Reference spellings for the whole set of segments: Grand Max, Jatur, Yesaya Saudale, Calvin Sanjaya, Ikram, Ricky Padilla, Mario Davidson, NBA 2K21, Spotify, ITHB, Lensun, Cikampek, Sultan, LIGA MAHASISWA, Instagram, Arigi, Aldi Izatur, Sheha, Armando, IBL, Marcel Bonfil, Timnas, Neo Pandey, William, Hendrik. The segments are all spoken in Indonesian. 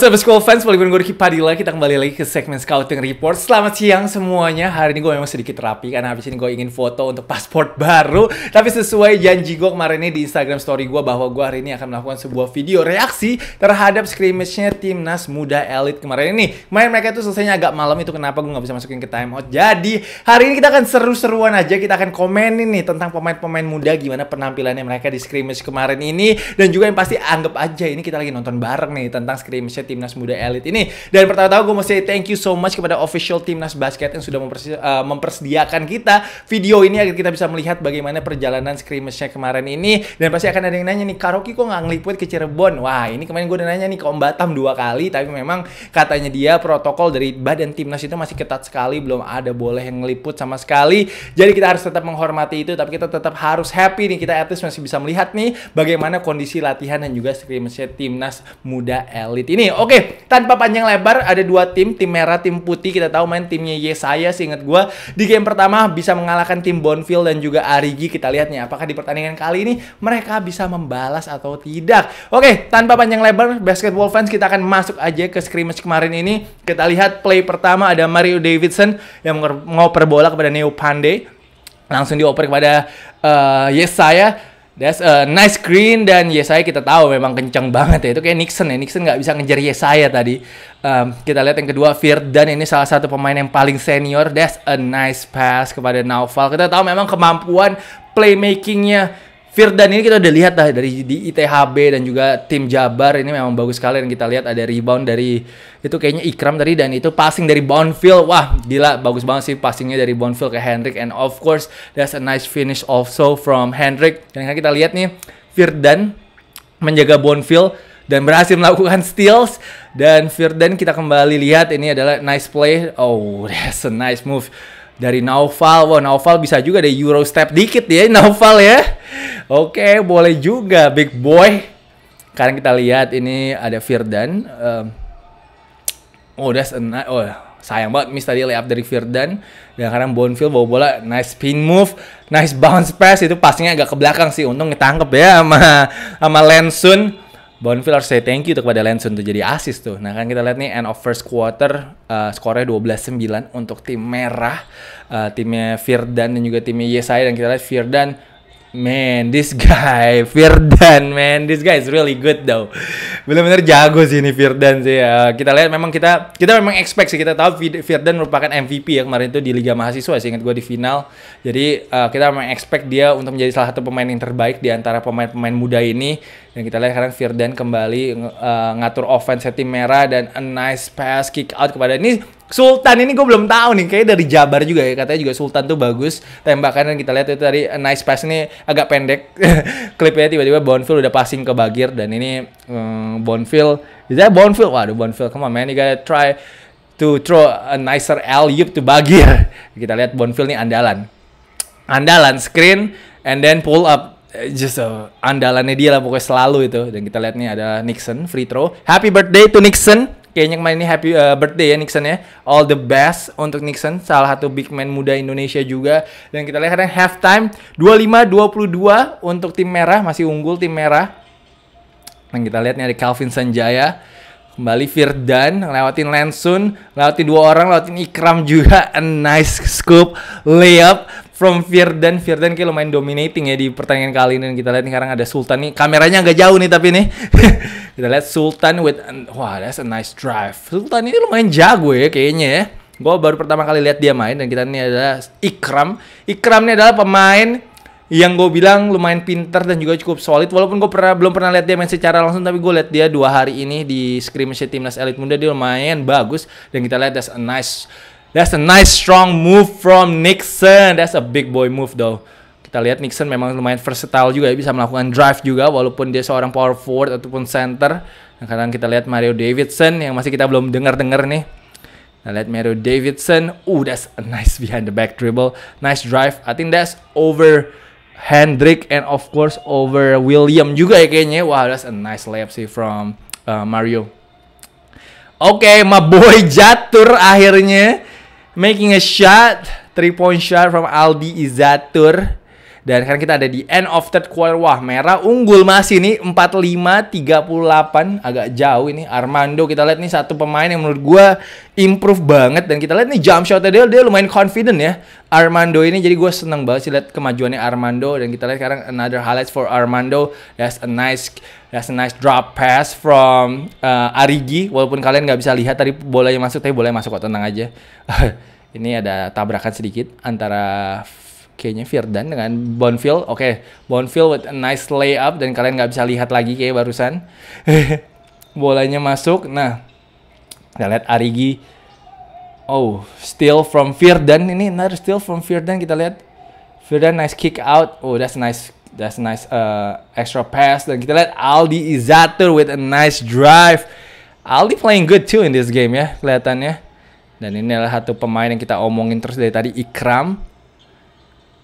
What's up, fans? Walaupun gue Ricky Padilla, kita kembali lagi ke segmen Scouting Report. Selamat siang semuanya. Hari ini gue memang sedikit rapi karena habis ini gue ingin foto untuk pasport baru. Tapi sesuai janji gue kemarin ini di Instagram story gue bahwa gue hari ini akan melakukan sebuah video reaksi terhadap scrimmage-nya Timnas Muda Elite kemarin ini. Main mereka itu selesainya agak malam, itu kenapa gue gak bisa masukin ke timeout. Jadi hari ini kita akan seru-seruan aja. Kita akan komenin nih tentang pemain-pemain muda, gimana penampilannya mereka di scrimmage kemarin ini. Dan juga yang pasti anggap aja ini kita lagi nonton bareng nih tentang scrimmage Timnas Muda Elite ini. Dan pertama-tama gue mau say thank you so much kepada official Timnas Basket yang sudah mempersediakan kita video ini agar kita bisa melihat bagaimana perjalanan scrimmage-nya kemarin ini. Dan pasti akan ada yang nanya nih, Karoki kok nggak ngeliput ke Cirebon? Wah, ini kemarin gue udah nanya nih ke Om Batam 2 kali, tapi memang katanya dia protokol dari badan Timnas itu masih ketat sekali, belum ada boleh yang ngeliput sama sekali. Jadi kita harus tetap menghormati itu, tapi kita tetap harus happy nih, kita at least masih bisa melihat nih bagaimana kondisi latihan dan juga scrimmage-nya Timnas Muda Elite ini. Oke, tanpa panjang lebar ada 2 tim, tim merah, tim putih. Kita tahu main timnya Yesaya, seingat gue di game pertama bisa mengalahkan tim Bonfil dan juga Arigi. Kita lihat nih apakah di pertandingan kali ini mereka bisa membalas atau tidak. Oke, tanpa panjang lebar basketball fans, kita akan masuk aja ke scrimmage kemarin ini. Kita lihat play pertama ada Mario Davidson yang ngoper bola kepada Neo Pandey, langsung dioper kepada Yesaya. That's a nice screen, dan Yesaya kita tahu memang kencang banget ya. Itu kayak Nixon ya, Nixon nggak bisa ngejar Yesaya tadi. Kita lihat yang kedua, Firdan ini salah satu pemain yang paling senior. That's a nice pass kepada Naufal. Kita tahu memang kemampuan playmakingnya Firdan ini kita udah lihat lah dari di ITHB dan juga tim Jabar ini memang bagus sekali. Dan kita lihat ada rebound dari itu kayaknya Ikram tadi, dan itu passing dari Bonfil. Wah, gila bagus banget sih passingnya dari Bonfil ke Hendrik, and of course that's a nice finish also from Hendrik. Dan kita lihat nih Firdan menjaga Bonfil dan berhasil melakukan steals. Dan Firdan kita kembali lihat ini adalah nice play. Oh, that's a nice move dari Naufal. Wah, Naufal bisa juga dari Euro step dikit ya, Naufal ya. Oke, boleh juga big boy. Sekarang kita lihat ini ada Firdan. Oh, sayang banget miss tadi layup dari Firdan. Dan sekarang Bonfil bawa bola, nice spin move, nice bounce pass. Itu pastinya agak ke belakang sih, untung ditangkep ya sama Lensun. Bonfil harus say thank you tuh kepada Lensun tuh, jadi assist tuh. Nah, kan kita lihat nih end of first quarter, skornya 12-9 untuk tim merah, timnya Firdan dan juga timnya Yesaya. Dan kita lihat Firdan, man this guy, Firdan man this guy is really good though. Bener-bener jago sih ini Firdan sih. Kita lihat memang kita memang expect sih, kita tahu Firdan merupakan MVP ya kemarin itu di Liga Mahasiswa sih, ingat gue di final. Jadi kita memang expect dia untuk menjadi salah satu pemain yang terbaik di antara pemain-pemain muda ini. Dan kita lihat sekarang Firdan kembali ngatur offense tim merah, dan a nice pass kick out kepada ini Sultan. Ini gue belum tahu nih, kayaknya dari Jabar juga ya, katanya juga Sultan tuh bagus tembakan. Dan kita lihat itu tadi a nice pass ini agak pendek klipnya, tiba-tiba Bonfil udah passing ke Bagir. Dan ini Bonfil, is that Bonfil? Waduh, Bonfil, come on man, you gotta try to throw a nicer alley-oop to Bagir. Kita lihat Bonfil nih andalan screen and then pull up. Just andalannya dia lah pokoknya selalu itu. Dan kita lihat nih ada Nixon free throw. Happy birthday to Nixon. Kayaknya kemarin ini happy birthday ya Nixon ya. All the best untuk Nixon, salah satu big man muda Indonesia juga. Dan kita lihat kadang halftime 25-22 untuk tim merah, masih unggul tim merah. Dan kita lihat nih ada Calvin Sanjaya, kembali Firdan, lewatin Lensun, lewatin 2 orang, lewatin Ikram juga. A nice scoop layup from Firdan kayak lumayan dominating ya di pertandingan kali ini. Dan kita lihat nih sekarang ada Sultan nih, kameranya agak jauh nih tapi nih kita lihat Sultan with wah, that's a nice drive. Sultan ini lumayan jago ya kayaknya ya, gue baru pertama kali lihat dia main. Dan kita ini ada Ikram ini adalah pemain yang gue bilang lumayan pinter dan juga cukup solid. Walaupun gue belum pernah lihat dia main secara langsung, tapi gue lihat dia 2 hari ini di scrimmage Timnas Elite Muda dia lumayan bagus. Dan kita lihat that's a nice strong move from Nixon. That's a big boy move though. Kita lihat Nixon memang lumayan versatile juga, bisa melakukan drive juga walaupun dia seorang power forward ataupun center. Nah, kadang kita lihat Mario Davidson yang masih kita belum dengar nih. Nah, lihat Mario Davidson. That's a nice behind the back dribble, nice drive. I think that's over Hendrik and of course over William juga ya kayaknya. Wah, that's a nice layup sih from Mario. Oke, my boy Jatur akhirnya making a shot, 3-point shot from Aldi Izatur. Dan sekarang kita ada di end of third quarter. Wah, merah unggul masih nih 45-38, agak jauh ini. Armando kita lihat nih satu pemain yang menurut gue improve banget, dan kita lihat nih jump shotnya dia lumayan confident ya, Armando ini. Jadi gue seneng banget sih lihat kemajuannya Armando. Dan kita lihat sekarang another highlights for Armando. That's a nice drop pass from Arigi. Walaupun kalian nggak bisa lihat tadi bolanya masuk, tapi bolanya masuk kok, tenang aja. Ini ada tabrakan sedikit antara kayaknya Firdan dengan Bonfil. Oke, Bonfil with a nice layup, dan kalian nggak bisa lihat lagi kayak barusan. Bolanya masuk. Nah, kita lihat Arigi. Oh, steal from Firdan. Ini another steal from Firdan. Kita lihat Firdan nice kick out. Oh, that's nice extra pass. Dan kita lihat Aldi Izatur with a nice drive. Aldi playing good too in this game ya, kelihatannya. Dan ini adalah satu pemain yang kita omongin terus dari tadi, Ikram.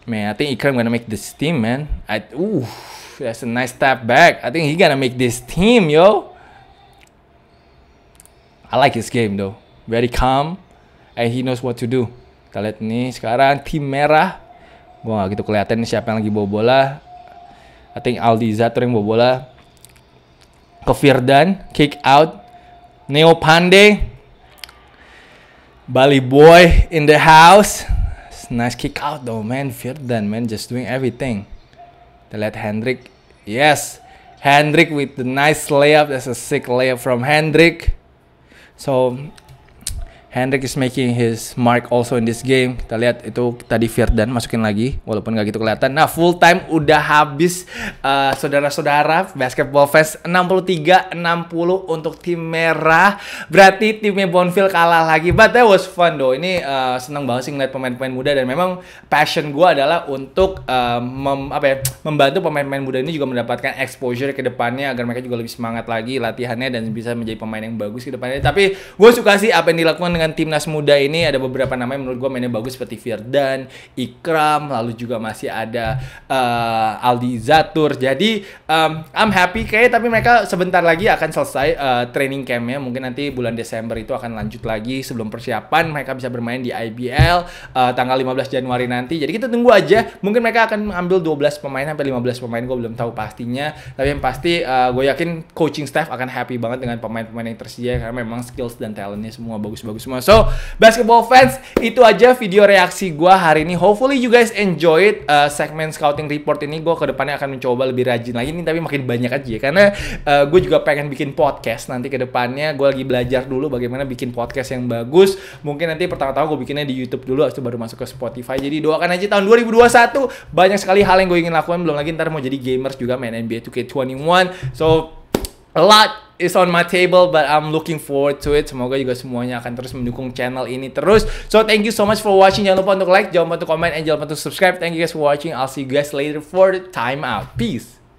Man, I think Ikram gonna make this team, man. That's a nice step back. I think he gonna make this team, yo. I like his game though. Very calm and he knows what to do. Kita lihat nih sekarang tim merah. Wah, gitu kelihatan siapa yang lagi bawa bola. I think Aldi Izatur yang bawa bola ke Firdan, kick out Neo Pandey, Bali boy in the house. Nice kick out though, man. Firdan, man, just doing everything. Kita lihat Hendrik. Yes, Hendrik with the nice layup. That's a sick layup from Hendrik. So Hendrik is making his mark also in this game. Kita lihat itu tadi Firdan masukin lagi, walaupun nggak gitu kelihatan. Nah, full time udah habis, saudara-saudara. Basketball Fest 63-60 untuk tim merah. Berarti timnya Bonfil kalah lagi. But that was fun though. Ini seneng banget sih ngeliat pemain-pemain muda, dan memang passion gue adalah untuk membantu pemain-pemain muda ini juga mendapatkan exposure ke depannya, agar mereka juga lebih semangat lagi latihannya dan bisa menjadi pemain yang bagus ke depannya. Tapi gue suka sih apa yang dilakukan dengan timnas muda ini. Ada beberapa nama yang menurut gue mainnya bagus seperti Firdan, Ikram, lalu juga masih ada Aldi Izatur. Jadi I'm happy kayaknya, tapi mereka sebentar lagi akan selesai training campnya. Mungkin nanti bulan Desember itu akan lanjut lagi sebelum persiapan mereka bisa bermain di IBL tanggal 15 Januari nanti. Jadi kita tunggu aja, mungkin mereka akan mengambil 12 pemain sampai 15 pemain, gue belum tahu pastinya. Tapi yang pasti gue yakin coaching staff akan happy banget dengan pemain-pemain yang tersedia, karena memang skills dan talentnya semua bagus-bagus semua. So, basketball fans, itu aja video reaksi gue hari ini. Hopefully you guys enjoy it. Segmen scouting report ini gue kedepannya akan mencoba lebih rajin lagi nih, tapi makin banyak aja ya. Karena gue juga pengen bikin podcast nanti kedepannya. Gue lagi belajar dulu bagaimana bikin podcast yang bagus. Mungkin nanti pertama-tama gue bikinnya di YouTube dulu, habis itu baru masuk ke Spotify. Jadi doakan aja tahun 2021 banyak sekali hal yang gue ingin lakukan. Belum lagi ntar mau jadi gamers juga, main NBA 2K21. So, a lot is on my table, but I'm looking forward to it. Semoga juga semuanya akan terus mendukung channel ini terus. So thank you so much for watching. Jangan lupa untuk like, jangan lupa untuk comment, and jangan lupa untuk subscribe. Thank you guys for watching. I'll see you guys later for the time out. Peace.